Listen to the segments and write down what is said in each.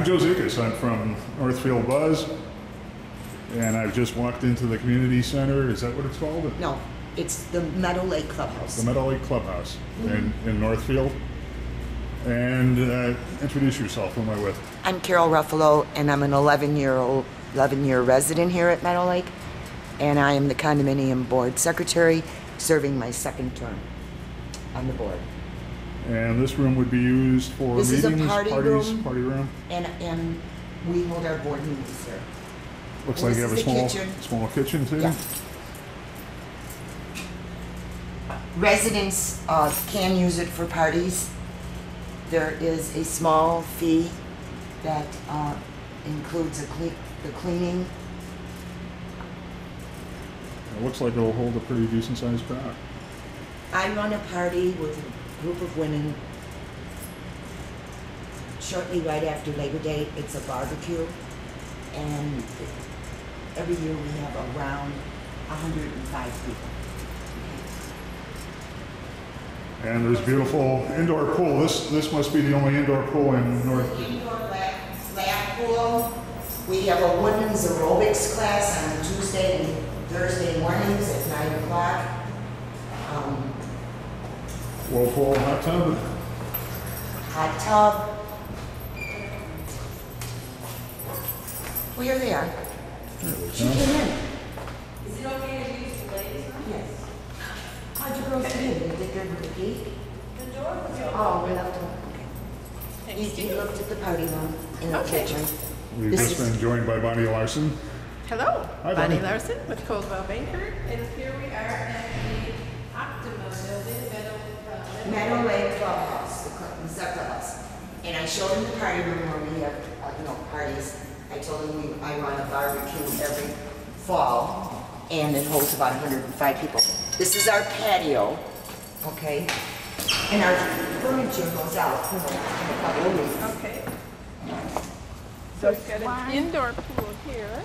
I'm Joe Zekas. I'm from Northfield Buzz, and I've just walked into the community center. Is that what it's called? No, it's the Meadowlake Clubhouse. The Meadowlake Clubhouse in Northfield. And introduce yourself. Who am I with? I'm Carol Ruffalo, and I'm an 11-year resident here at Meadowlake, and I am the condominium board secretary, serving my second term on the board. And this room would be used for meetings, party room, and we hold our board meetings here. Looks like you have a small kitchen too. Yeah. Residents can use it for parties. There is a small fee that includes the cleaning. It looks like it'll hold a pretty decent sized crowd. I run a party with a group of women shortly right after Labor Day. It's a barbecue, and every year we have around 105 people. And there's beautiful indoor pool. This must be the only indoor pool in North. Indoor lap pool. We have a women's aerobics class on Tuesday and Thursday mornings at 9 o'clock. Whirlpool, hot tub. Hot tub. Well, here they are. She came in. Is it okay to use the ladies' room? Yes. How'd you girls do? Did you get the key? The door was open. Oh, we left them. Okay. You looked at the party room in the kitchen. We've just been joined by Bonnie Larson. Hello. Hi, Bonnie Larson with Coldwell Banker. And here we are at the Meadowlake Clubhouse, the Clubhouse. And I showed him the party room where we have parties. I told him I run a barbecue every fall, and it holds about 105 people. This is our patio, okay? And our furniture goes out in a couple of weeks. Okay. So we've got an indoor pool here.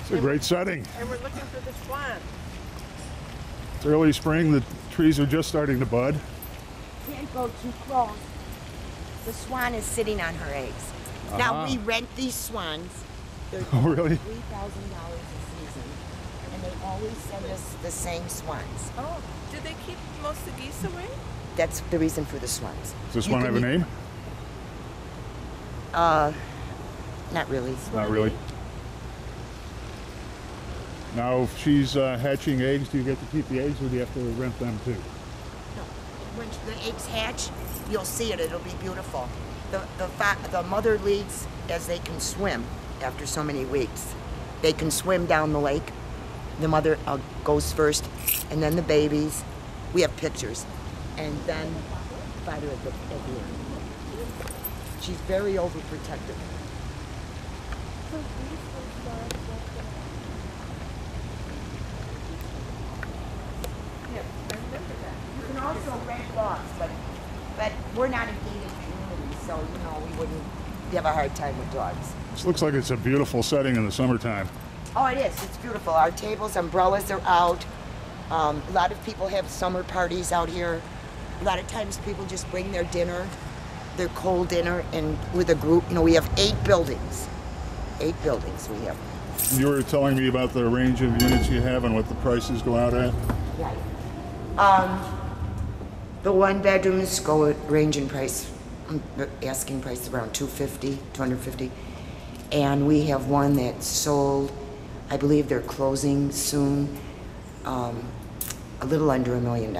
It's a great setting. And we're looking for the swan. It's early spring, the trees are just starting to bud. Can't go too close. The swan is sitting on her eggs. Uh-huh. Now we rent these swans. They're $3,000 a season. And they always send us the same swans. Oh, do they keep most of the geese away? That's the reason for the swans. Does the swan have a name? Not really. Not really. Now, if she's hatching eggs, do you get to keep the eggs, or do you have to rent them too? No. When the eggs hatch, you'll see it. It'll be beautiful. The mother leaves as they can swim after so many weeks. They can swim down the lake. The mother goes first, and then the babies. We have pictures. And then the father at the end. She's very overprotective. Also rent logs, but we're not a gated community, so we wouldn't have a hard time with dogs. This looks like it's a beautiful setting in the summertime. Oh, it is. It's beautiful. Our tables, umbrellas are out. A lot of people have summer parties out here. A lot of times people just bring their dinner, their cold dinner, and with a group. We have 8 buildings. 8 buildings we have. You were telling me about the range of units you have and what the prices go out at. Right. The one-bedrooms go range in price, asking price around $250, $250, and we have one that sold. I believe they're closing soon. A little under $1 million.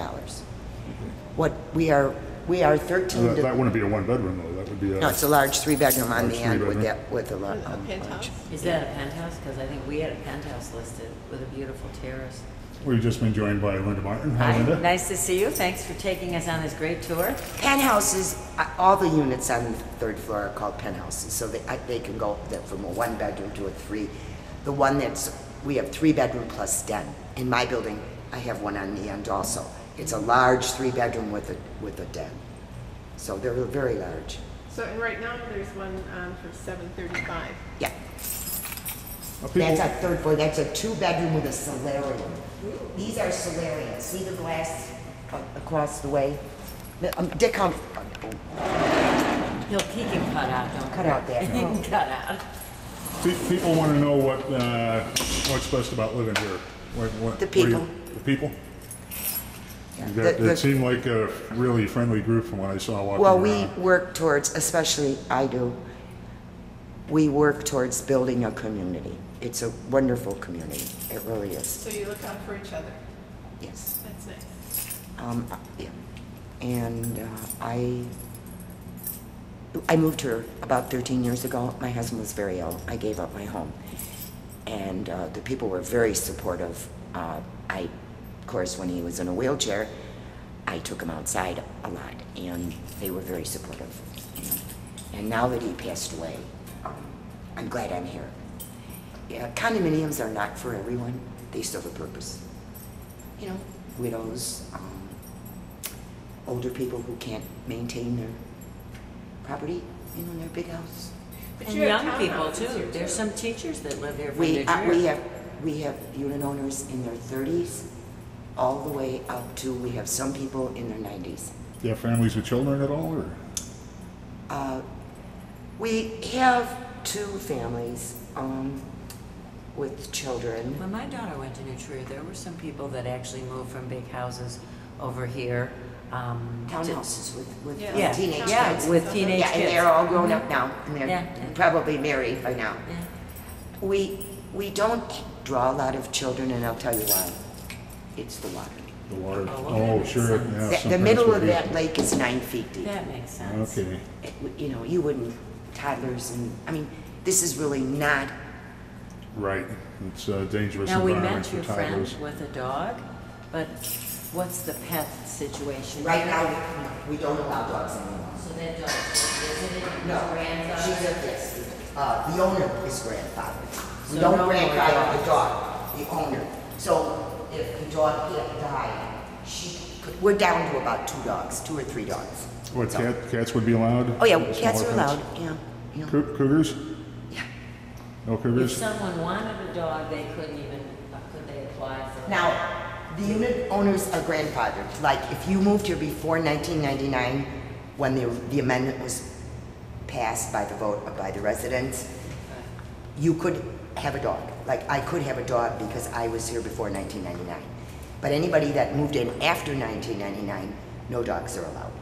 What we are 13. That wouldn't be a one-bedroom though. That would be a. No, it's a large three-bedroom on the end with a large penthouse. Is that a penthouse? Because I think we had a penthouse listed with a beautiful terrace. We've just been joined by Linda Martin. Hi, Linda. Nice to see you. Thanks for taking us on this great tour. Penthouses, all the units on the 3rd floor are called penthouses, so they can go from a one-bedroom to a three. The one we have 3-bedroom plus den. In my building, I have one on the end also. It's a large 3-bedroom with a den. So they're very large. So and right now there's one for $735. Yeah. That's our 3rd floor. That's a 2-bedroom with a solarium. These are solariums. See the glass across the way? Dick Humphrey. He can cut out, don't cut out there. He can cut out. People want to know what's best about living here. What, the people. The people? Yeah. It seemed like a really friendly group from what I saw walking around. Well, we work towards, especially I do, we work towards building a community. It's a wonderful community. It really is. So you look out for each other? Yes. That's nice. Yeah. And I moved here about 13 years ago. My husband was very ill. I gave up my home. And the people were very supportive. Of course, when he was in a wheelchair, I took him outside a lot, and they were very supportive. And now that he passed away, I'm glad I'm here. Yeah, condominiums are not for everyone. They serve a purpose. You know, widows, older people who can't maintain their property, you know, in their big house. But and young people too. There's some teachers that live here. We have unit owners in their 30s, all the way up to we have some people in their 90s. Do you have families with children at all, or? We have two families with children. When my daughter went to New Trier, there were some people that actually moved from big houses over here. Townhouses with yeah. teenage kids. Yeah, with teenage kids. And they're all grown up now, and they're probably married by now. Yeah. We don't draw a lot of children, and I'll tell you why. It's the water. The water. Oh, sure. Yeah, the middle of that lake is 9 feet deep. That makes sense. Okay. You know, you wouldn't toddlers and I mean, this is really not right. It's a dangerous environment for toddlers. Now we met your friend with a dog, but. What's the pet situation? Right now, we don't allow dogs anymore. So that dog visited no. grandfather? She's at this. The owner is grandfather. So we don't grandfather the dog, the owner. So if the dog died, we're down to about 2 dogs, 2 or 3 dogs. What, so. Cats would be allowed? Oh, yeah, cats are allowed. Yeah. Yeah. Cougars? Yeah. No cougars? If someone wanted a dog, they couldn't even, could they apply for now. The unit owners are grandfathered. Like if you moved here before 1999, when the amendment was passed by the vote by the residents, you could have a dog. Like I could have a dog because I was here before 1999. But anybody that moved in after 1999, no dogs are allowed.